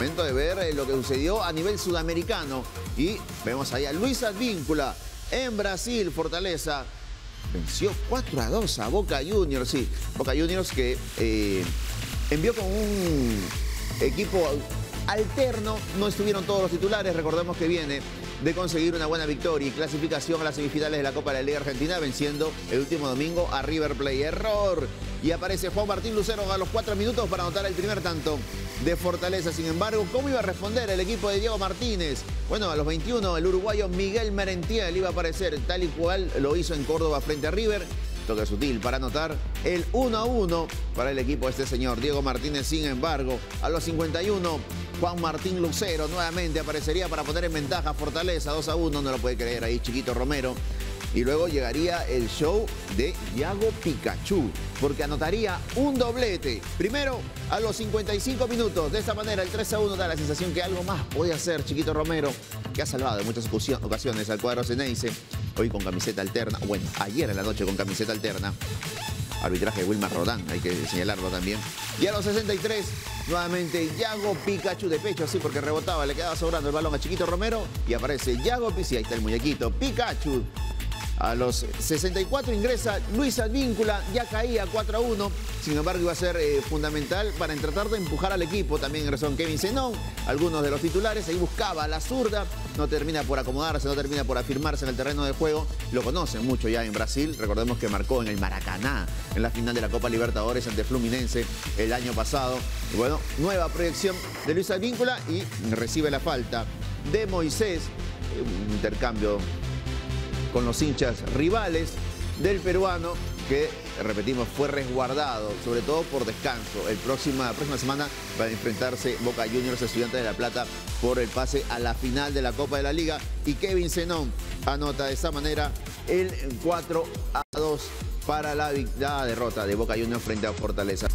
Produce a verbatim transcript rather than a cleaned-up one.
Momento de ver eh, lo que sucedió a nivel sudamericano. Y vemos ahí a Luis Advíncula en Brasil. Fortaleza venció cuatro a dos a Boca Juniors. Sí, Boca Juniors que eh, envió con un equipo alterno. No estuvieron todos los titulares. Recordemos que viene de conseguir una buena victoria y clasificación a las semifinales de la Copa de la Liga Argentina, venciendo el último domingo a River Plate. Error. Y aparece Juan Martín Lucero a los cuatro minutos para anotar el primer tanto de Fortaleza. Sin embargo, ¿cómo iba a responder el equipo de Diego Martínez? Bueno, a los veintiuno el uruguayo Miguel Merentiel iba a aparecer, tal y cual lo hizo en Córdoba frente a River. Toque sutil para anotar el uno a uno para el equipo de este señor Diego Martínez. Sin embargo, a los cincuenta y uno, Juan Martín Lucero nuevamente aparecería para poner en ventaja a Fortaleza dos a uno. No lo puede creer ahí Chiquito Romero. Y luego llegaría el show de Yago Pikachu, porque anotaría un doblete. Primero, a los cincuenta y cinco minutos. De esta manera, el tres a uno da la sensación que algo más puede hacer Chiquito Romero, que ha salvado en muchas ocasiones al cuadro ceneice. Hoy con camiseta alterna. Bueno, ayer en la noche con camiseta alterna. Arbitraje de Wilmar Rodán, hay que señalarlo también. Y a los sesenta y tres, nuevamente Yago Pikachu de pecho, así porque rebotaba, le quedaba sobrando el balón a Chiquito Romero. Y aparece Yago Pikachu, ahí está el muñequito, Pikachu. A los sesenta y cuatro ingresa Luis Advíncula, ya caía cuatro a uno. Sin embargo, iba a ser eh, fundamental para tratar de empujar al equipo. También ingresó Kevin Zenón, algunos de los titulares. Ahí buscaba a la zurda, no termina por acomodarse, no termina por afirmarse en el terreno de juego. Lo conocen mucho ya en Brasil. Recordemos que marcó en el Maracaná, en la final de la Copa Libertadores ante Fluminense el año pasado. Y bueno, nueva proyección de Luis Advíncula y recibe la falta de Moisés. Un intercambio con los hinchas rivales del peruano que, repetimos, fue resguardado, sobre todo por descanso. El próximo, la próxima semana va a enfrentarse Boca Juniors, Estudiantes de La Plata, por el pase a la final de la Copa de la Liga. Y Kevin Zenón anota de esa manera el cuatro a dos para la, la derrota de Boca Juniors frente a Fortaleza.